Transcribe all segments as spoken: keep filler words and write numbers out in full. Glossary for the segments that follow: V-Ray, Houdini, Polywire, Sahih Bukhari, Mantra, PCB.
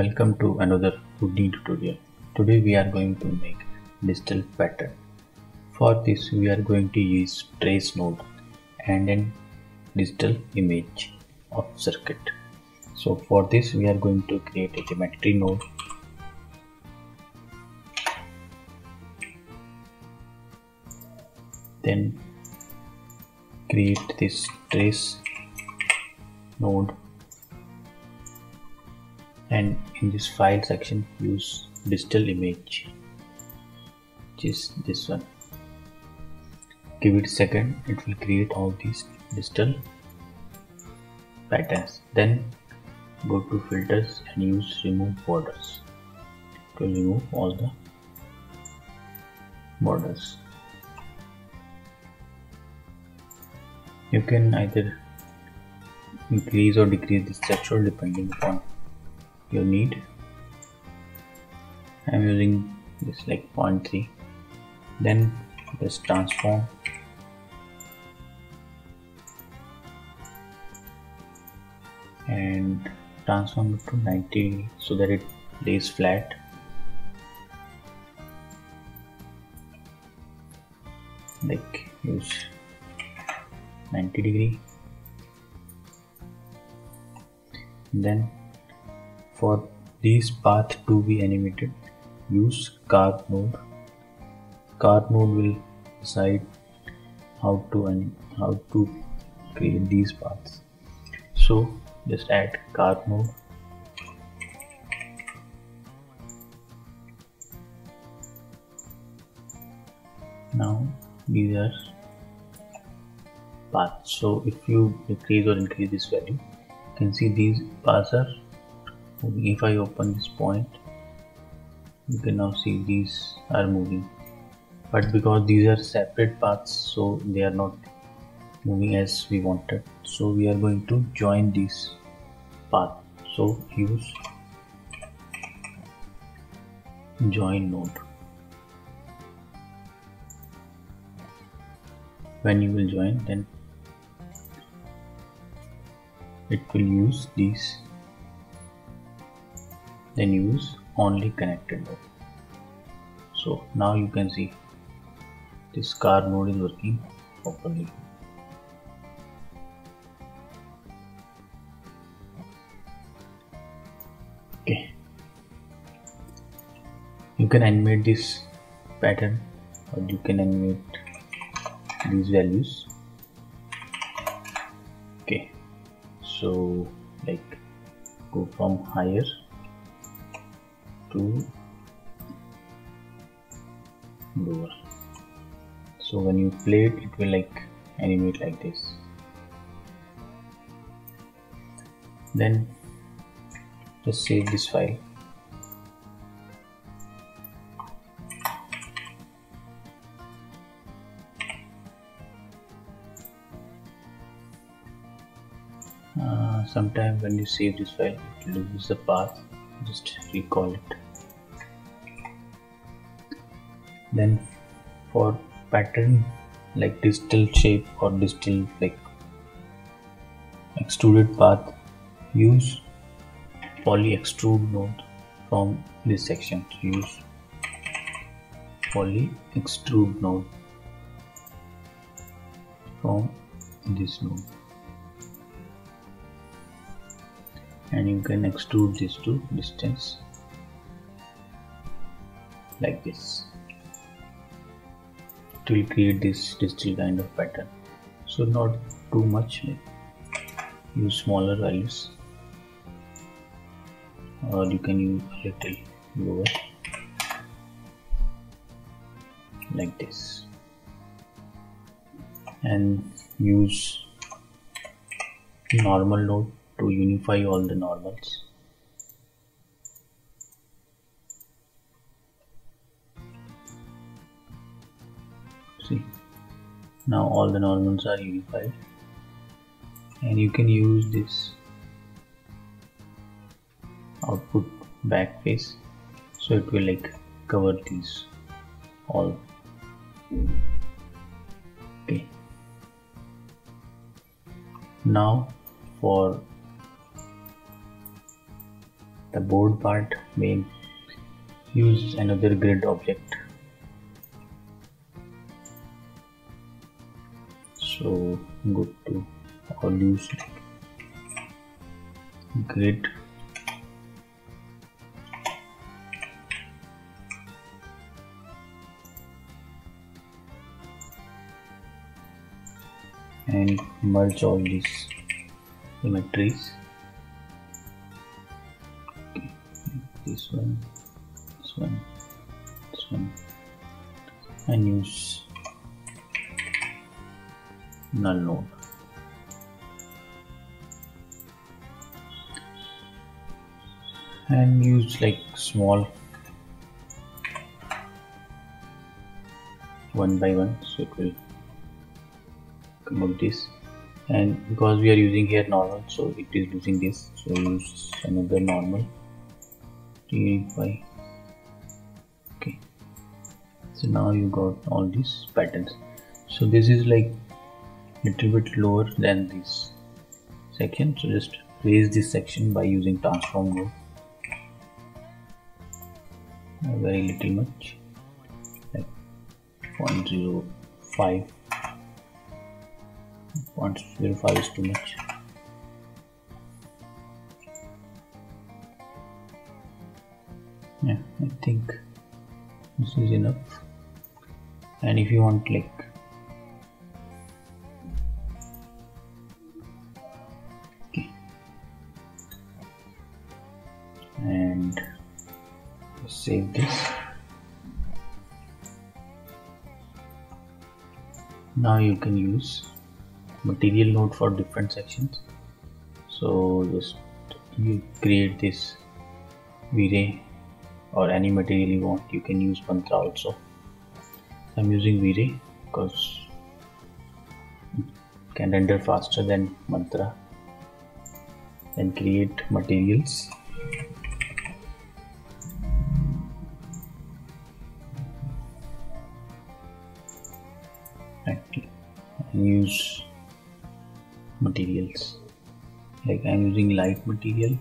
Welcome to another Houdini tutorial. Today we are going to make digital pattern. For this we are going to use trace node and an digital image of circuit. So for this we are going to create a geometry node. Then create this trace node. And in this file section use digital image, which is this one. Give it a second, it will create all these digital patterns. Then go to filters and use remove borders to remove all the borders. You can either increase or decrease the threshold depending upon you need. I am using this like zero point three. Then just transform and transform it to ninety so that it lays flat. Like use ninety degree. Then for these path to be animated, use carve node. Carve node will decide how to how to create these paths. So just add carve node. Now these are paths. So if you decrease or increase this value, you can see these paths are. If I open this point, you can now see these are moving, but because these are separate paths, so they are not moving as we wanted. So we are going to join these paths. So use join node. When you will join, then it will use these. Then use only connected node. So now you can see this car node is working properly. Okay. You can animate this pattern, or you can animate these values. Okay. So like go from higher to lower. So when you play it, it will like animate like this. Then just save this file. Uh, sometime when you save this file, it loses the path. Just recall it. Then for pattern like digital shape or digital like extruded path, use poly extrude node from this section. Use poly extrude node from this node, and you can extrude this to distance like this. It will create this digital kind of pattern. So not too much, use smaller values, or you can use a little lower like this, and use normal node to unify all the normals. See, now all the normals are unified, and you can use this output back face, so it will like cover these all. Okay. Now for The board part may use another grid object. So go to or use grid and merge all these symmetries. Okay. This one, this one, this one, and use null node. And use like small one by one, so it will come up this. And because we are using here normal, so it is using this. So use another normal to unify. Okay. So now you got all these patterns. So this is like little bit lower than this section. So just raise this section by using transform node. Very little much, like zero point zero five. zero point zero five is too much. Yeah, I think this is enough. And if you want like okay, and save this. Now you can use material node for different sections. So just you create this V-Ray or any material you want. You can use Mantra also. I'm using V-Ray because it can render faster than Mantra. Then create materials. And use materials, like I'm using light material,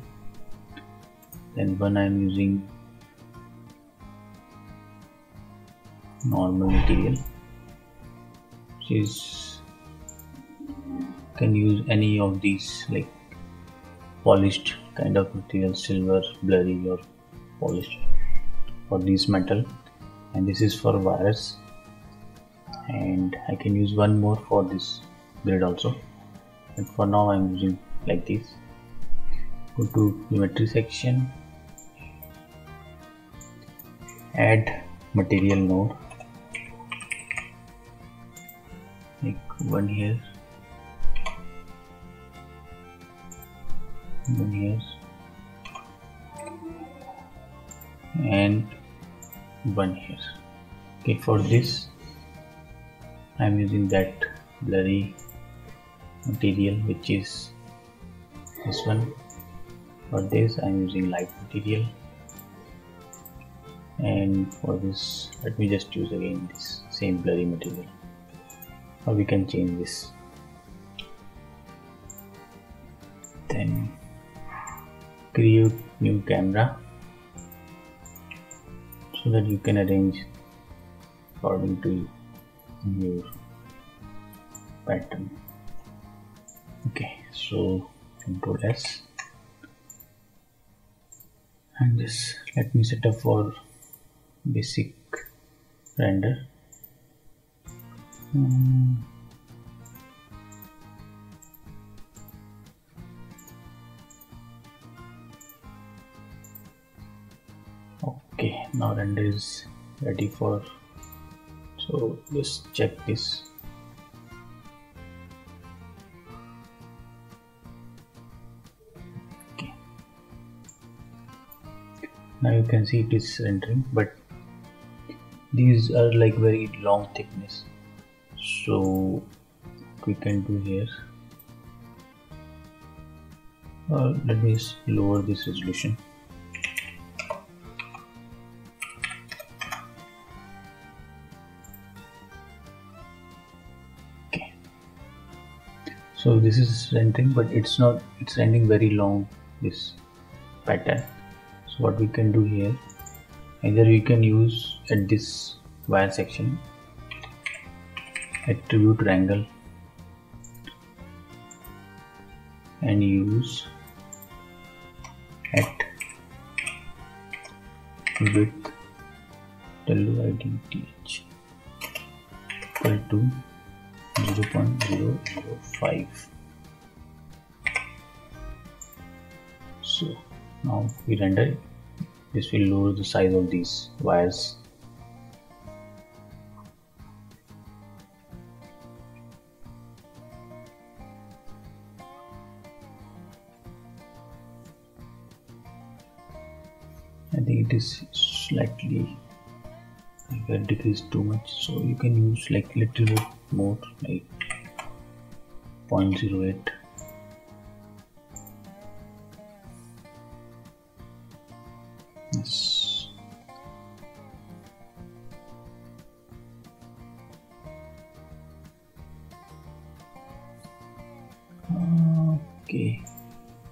then one I'm using normal material. She's can use any of these like polished kind of material, silver, blurry or polished for this metal, and this is for wires. And I can use one more for this grid also, but for now I'm using like this. Go to geometry section, add material node, like one here, one here, and one here. Okay, for this I'm using that blurry material, which is this one. For this I'm using light material, and for this let me just use again this same blurry material, or we can change this. Then create new camera so that you can arrange according to you. Your pattern. Okay, so Ctrl S, and just let me set up for basic render. Um, okay, now render is ready for. So just check this. Okay. Now you can see it is rendering, but these are like very long thickness. So what we can do here. Uh, let me just lower this resolution. So this is rendering, but it's not, it's rendering very long, this pattern. what we can do here, either you can use at this wire section attribute wrangle and use at width width equal to zero point zero zero five. So now we render it. This will lower the size of these wires. I think it is slightly like decrease too much, so you can use like little bit more, like zero point zero eight. Yes. Okay,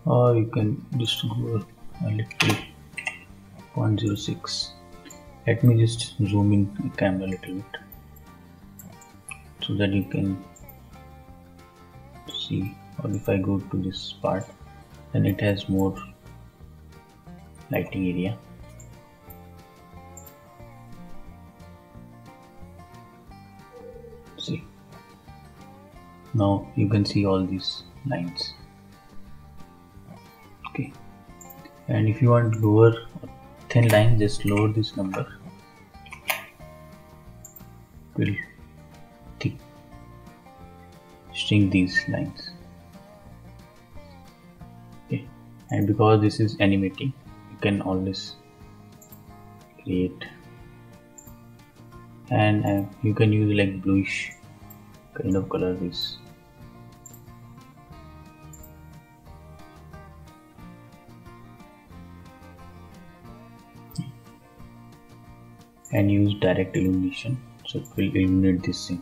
or you can just go a little zero point zero six. Let me just zoom in the camera a little bit so that you can see. Or if I go to this part, then it has more lighting area. See, now you can see all these lines. Okay, and if you want lower thin line, just lower this number, it will thick shrink these lines. Okay, and because this is animating, you can always create, and uh, you can use like bluish kind of color this. And use direct illumination, so it will illuminate this thing.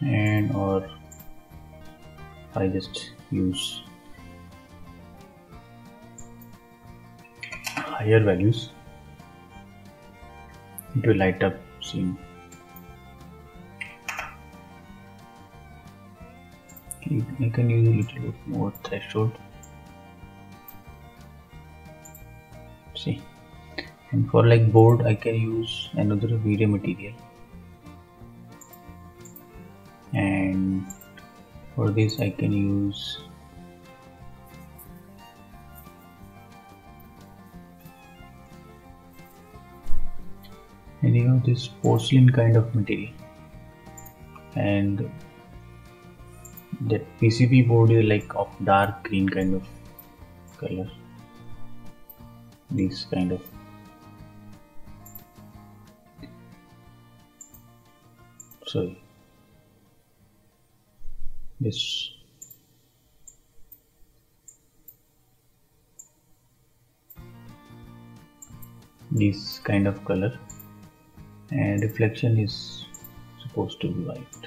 And or I just use higher values, it will light up scene. You can use a little bit more threshold. See, and for like board, I can use another V-Ray material. And for this, I can use any of this porcelain kind of material. And that P C B board is like of dark green kind of color, this kind of. Sorry, this. This kind of color, and reflection is supposed to be white.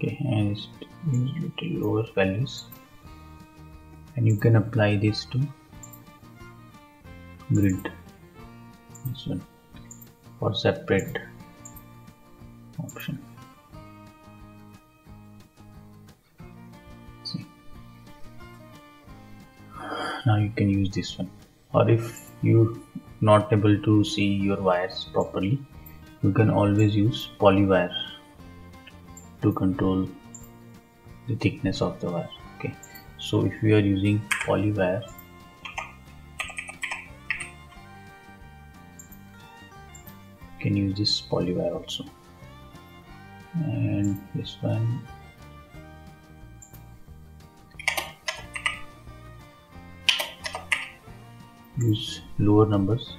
Okay, and use little lower values, and you can apply this to grid, this one, for separate option. See, now you can use this one, or if you not able to see your wires properly, you can always use polywire to control the thickness of the wire. Okay, so if you are using poly wire, you can use this poly wire also, and this one, use lower numbers.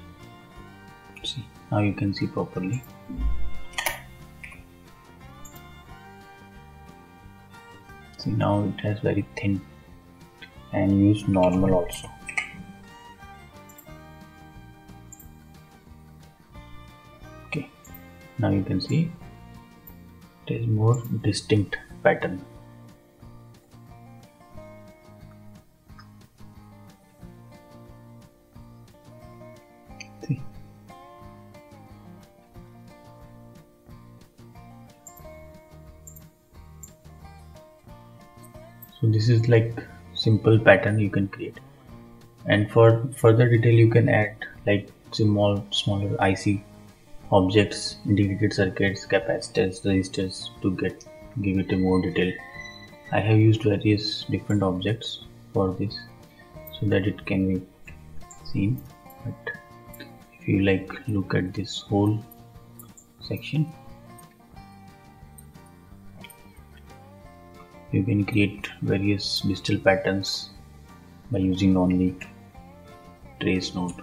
See, now you can see properly. See, now it has very thin, and use normal also. Okay, Now you can see it is more distinct pattern. See, so this is like simple pattern you can create, and for further detail you can add like small smaller I C objects, integrated circuits, capacitors, resistors to get give it a more detail. I have used various different objects for this so that it can be seen, but if you like look at this whole section, you can create various digital patterns by using only trace node.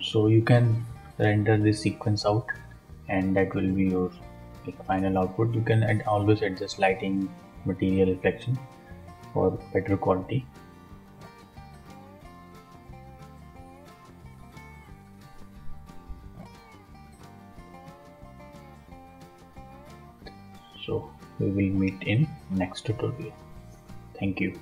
So you can render this sequence out and that will be your like, final output. You can add, always adjust lighting, material reflection for better quality. So we will meet in next tutorial. Thank you.